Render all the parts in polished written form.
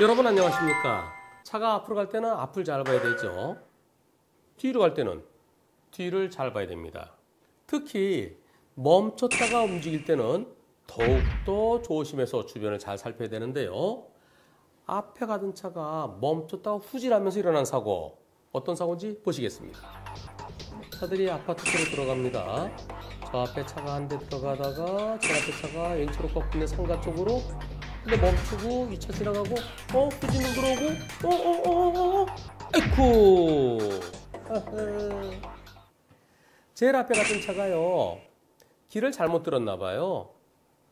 여러분 안녕하십니까. 차가 앞으로 갈 때는 앞을 잘 봐야 되죠. 뒤로 갈 때는 뒤를 잘 봐야 됩니다. 특히 멈췄다가 움직일 때는 더욱더 조심해서 주변을 잘 살펴야 되는데요. 앞에 가던 차가 멈췄다가 후진하면서 일어난 사고, 어떤 사고인지 보시겠습니다. 차들이 아파트로 들어갑니다. 저 앞에 차가 한 대 들어가다가 저 앞에 차가 왼쪽으로 꺾이는 상가 쪽으로, 근데 멈추고 2차 지나가고 후진으로 들어오고 아이쿠. 제일 앞에 갔던 차가요, 길을 잘못 들었나 봐요.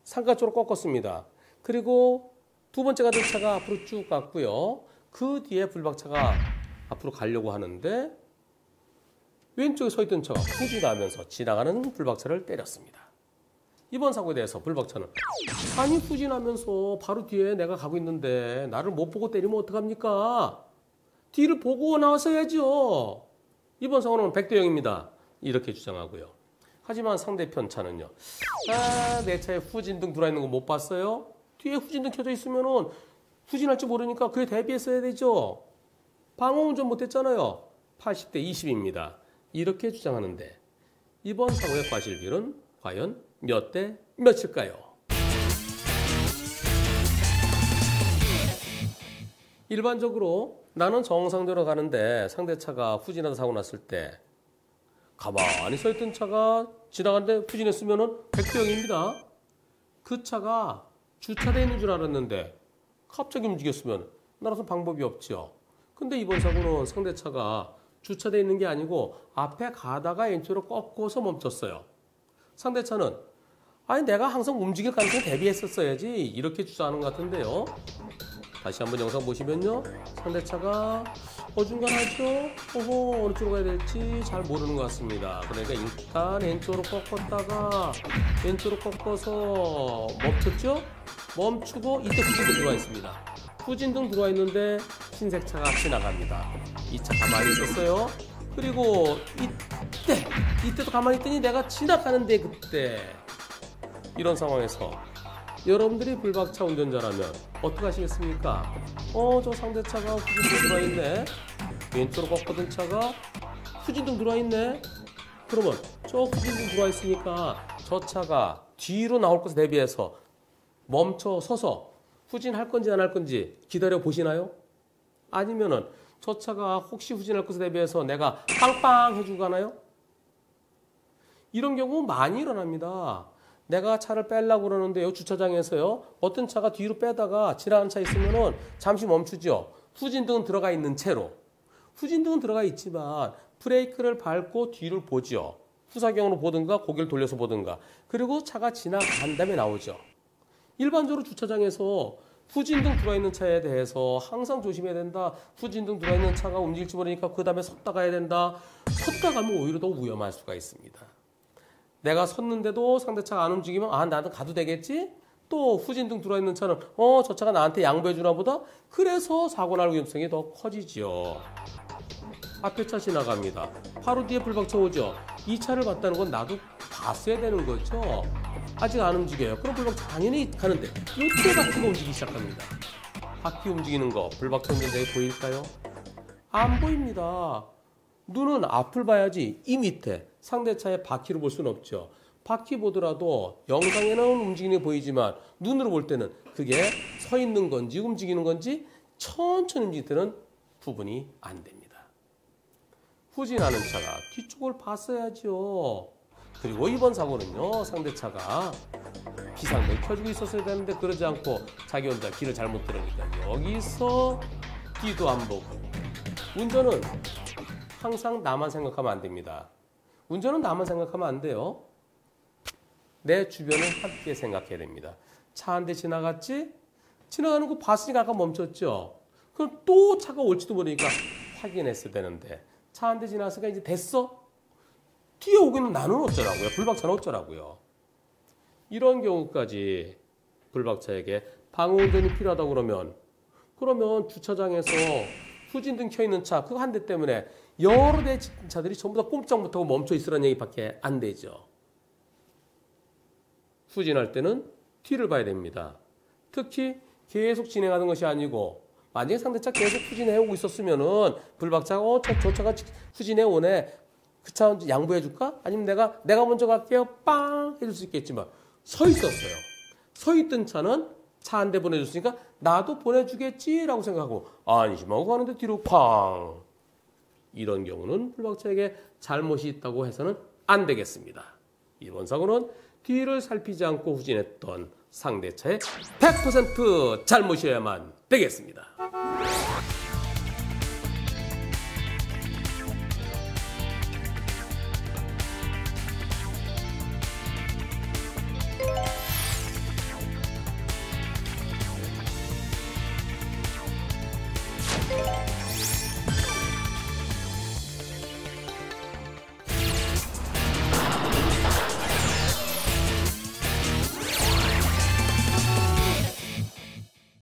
상가 쪽으로 꺾었습니다. 그리고 두 번째 가던 차가 앞으로 쭉 갔고요. 그 뒤에 블박차가 앞으로 가려고 하는데 왼쪽에 서 있던 차가 후진하면서 지나가는 블박차를 때렸습니다. 이번 사고에 대해서 블박차는, 아니 후진하면서 바로 뒤에 내가 가고 있는데 나를 못 보고 때리면 어떡합니까? 뒤를 보고 나왔어야죠. 이번 사고는 100대 0입니다. 이렇게 주장하고요. 하지만 상대편 차는요, 내 차에 후진등 들어있는 거 못 봤어요? 뒤에 후진등 켜져 있으면 후진할지 모르니까 그에 대비했어야 되죠. 방어운전 못했잖아요. 80대 20입니다. 이렇게 주장하는데 이번 사고의 과실비율은 과연 몇 대 몇일까요? 일반적으로 나는 정상대로 가는데 상대차가 후진하다 사고 났을 때 가만히 서 있던 차가 지나가는데 후진했으면 100대 0입니다. 그 차가 주차되어 있는 줄 알았는데 갑자기 움직였으면 나로서 방법이 없죠. 근데 이번 사고는 상대차가 주차되어 있는 게 아니고 앞에 가다가 왼쪽으로 꺾어서 멈췄어요. 상대차는, 아니 내가 항상 움직일 가능성을 대비했었어야지, 이렇게 주장하는 것 같은데요. 다시 한번 영상 보시면요, 상대차가 어중간하죠? 어느 쪽으로 가야 될지 잘 모르는 것 같습니다. 그러니까 일단 왼쪽으로 꺾었다가 왼쪽으로 꺾어서 멈췄죠? 멈추고 이때 후진등 들어와 있습니다. 후진등 들어와 있는데 흰색차가 지나갑니다. 이 차 가만히 있었어요. 그리고 이때도 가만히 있더니 내가 지나가는데 그때. 이런 상황에서 여러분들이 블박차 운전자라면 어떻게 하시겠습니까? 저 상대차가 후진등 들어와 있네. 왼쪽으로 꺾어든 차가 후진등 들어와 있네. 그러면 저 후진등 들어와 있으니까 저 차가 뒤로 나올 것을 대비해서 멈춰 서서 후진할 건지 안 할 건지 기다려 보시나요? 아니면은 저 차가 혹시 후진할 것을 대비해서 내가 빵빵 해주고 가나요? 이런 경우 많이 일어납니다. 내가 차를 빼려고 그러는데요, 주차장에서요, 어떤 차가 뒤로 빼다가 지나간 차 있으면은 잠시 멈추죠. 후진등은 들어가 있는 채로. 후진등은 들어가 있지만 브레이크를 밟고 뒤를 보죠. 후사경으로 보든가 고개를 돌려서 보든가. 그리고 차가 지나간 다음에 나오죠. 일반적으로 주차장에서 후진등 들어있는 차에 대해서 항상 조심해야 된다. 후진등 들어있는 차가 움직일지 모르니까 그 다음에 섰다 가야 된다. 섰다 가면 오히려 더 위험할 수가 있습니다. 내가 섰는데도 상대차가 안 움직이면, 아 나는 가도 되겠지? 또 후진등 들어있는 차는 저 차가 나한테 양보해주나 보다. 그래서 사고 날 위험성이 더 커지죠. 앞에 차 지나갑니다. 바로 뒤에 블박차 오죠. 이 차를 봤다는 건 나도 봤어야 되는 거죠. 아직 안 움직여요. 그럼 블박차 당연히 가는데 이때 바퀴가 움직이기 시작합니다. 바퀴 움직이는 거 블박차 운전자에 보일까요? 안 보입니다. 눈은 앞을 봐야지 이 밑에 상대차의 바퀴를 볼 수는 없죠. 바퀴 보더라도 영상에는 움직이는 게 보이지만 눈으로 볼 때는 그게 서 있는 건지 움직이는 건지 천천히 움직일 때는 구분이 안 됩니다. 후진하는 차가 뒤쪽을 봤어야죠. 그리고 이번 사고는요, 상대차가 비상등을 켜주고 있었어야 되는데 그러지 않고 자기 혼자 길을 잘못 들으니까 여기서 뒤도 안 보고. 운전은 항상 나만 생각하면 안 됩니다. 운전은 나만 생각하면 안 돼요. 내 주변을 함께 생각해야 됩니다. 차 한 대 지나갔지? 지나가는 거 봤으니까 아까 멈췄죠. 그럼 또 차가 올지도 모르니까 확인했어야 되는데 차 한 대 지나갔으니까 이제 됐어? 뒤에 오기는 나는 어쩌라고요? 블박차는 어쩌라고요? 이런 경우까지 블박차에게 방어운전이 필요하다고 그러면 주차장에서 후진등 켜있는 차 그거 한 대 때문에 여러 대의 자들이 전부 다 꼼짝 못하고 멈춰 있으라는 얘기밖에 안 되죠. 후진할 때는 뒤를 봐야 됩니다. 특히 계속 진행하는 것이 아니고 만약에 상대차 계속 후진해오고 있었으면은 불박차가 저 차가 후진해오네. 그 차 양보해줄까? 아니면 내가 먼저 갈게요. 빵! 해줄 수 있겠지만 서 있었어요. 서 있던 차는 차 한 대 보내줬으니까 나도 보내주겠지라고 생각하고 안심하고 가는데 뒤로 쾅! 이런 경우는 불박차에게 잘못이 있다고 해서는 안 되겠습니다. 이번 사고는 뒤를 살피지 않고 후진했던 상대차의 100% 잘못이어야만 되겠습니다.